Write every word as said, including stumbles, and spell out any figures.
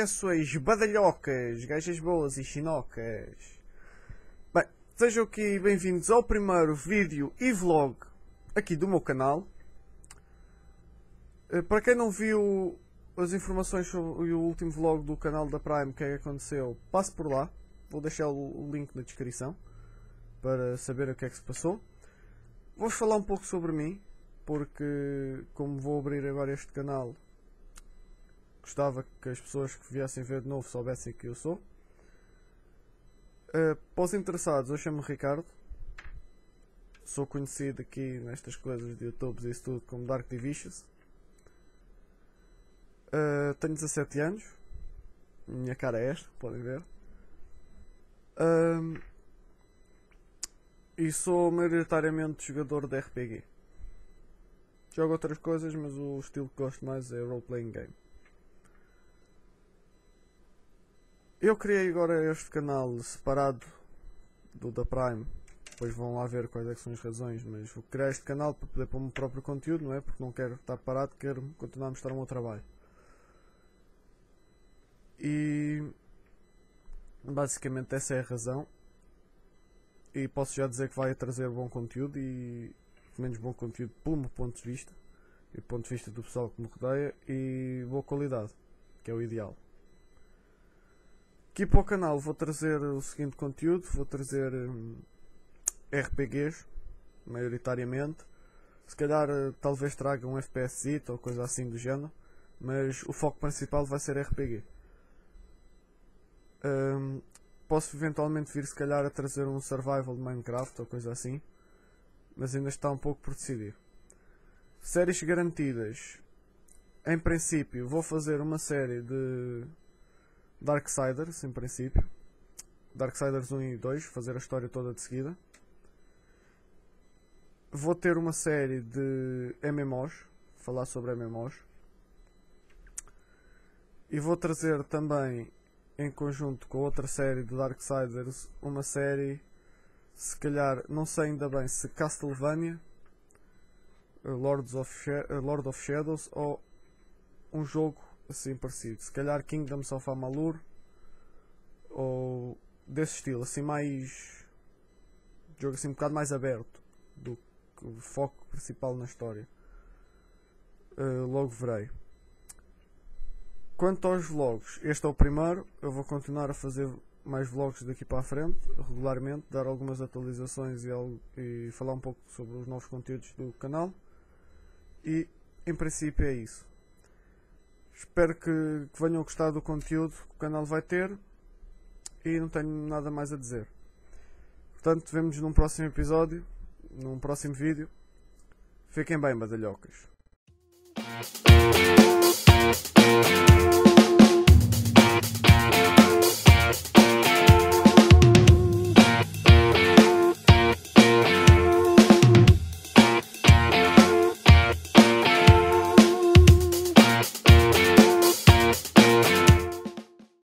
esqueçois, badalhocas, gajas boas e chinocas. Bem, sejam aqui bem-vindos ao primeiro vídeo e vlog aqui do meu canal. Para quem não viu as informações sobre o último vlog do canal da Prime, o que é que aconteceu, passe por lá. Vou deixar o link na descrição para saber o que é que se passou. Vou-vos falar um pouco sobre mim, porque como vou abrir agora este canal, gostava que as pessoas que viessem ver de novo soubessem que eu sou. Uh, para os interessados, eu chamo-me Ricardo. Sou conhecido aqui nestas coisas de YouTubes e isso tudo como DarkDVicious. Uh, tenho dezassete anos. Minha cara é esta, podem ver. Uh, e sou maioritariamente jogador de R P G. Jogo outras coisas, mas o estilo que gosto mais é role-playing game. Eu criei agora este canal separado do da Prime. Depois vão lá ver quais é que são as razões, mas vou criar este canal para poder pôr o meu próprio conteúdo, não é? Porque não quero estar parado, quero continuar a mostrar o meu trabalho. E basicamente essa é a razão. E posso já dizer que vai trazer bom conteúdo e menos bom conteúdo pelo meu ponto de vista e do ponto de vista do pessoal que me rodeia, e boa qualidade, que é o ideal. Aqui para o canal vou trazer o seguinte conteúdo, vou trazer hum, R P Gs, maioritariamente. Se calhar talvez traga um F P S ou coisa assim do género, mas o foco principal vai ser R P G. Hum, posso eventualmente vir se calhar a trazer um survival de Minecraft ou coisa assim, mas ainda está um pouco por decidir. Séries garantidas. Em princípio vou fazer uma série de Darksiders, em princípio. Darksiders um e dois, fazer a história toda de seguida. Vou ter uma série de M M Os, falar sobre M M Os. E vou trazer também, em conjunto com outra série de Darksiders, uma série, se calhar, não sei ainda bem, se Castlevania, Lords of, Lord of Shadows, ou um jogo assim parecido, se calhar Kingdom of Amalur ou desse estilo, assim mais jogo assim um bocado mais aberto do que o foco principal na história. Uh, logo verei. Quanto aos vlogs, este é o primeiro, eu vou continuar a fazer mais vlogs daqui para a frente, regularmente, dar algumas atualizações e, algo, e falar um pouco sobre os novos conteúdos do canal, e em princípio é isso. Espero que, que venham a gostar do conteúdo que o canal vai ter. E não tenho nada mais a dizer. Portanto, vemo-nos num próximo episódio, num próximo vídeo. Fiquem bem, badalhocas.